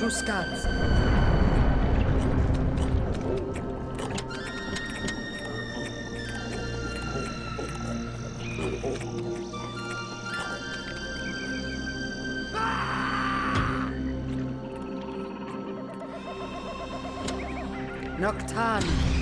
to Scuds. Nocturne.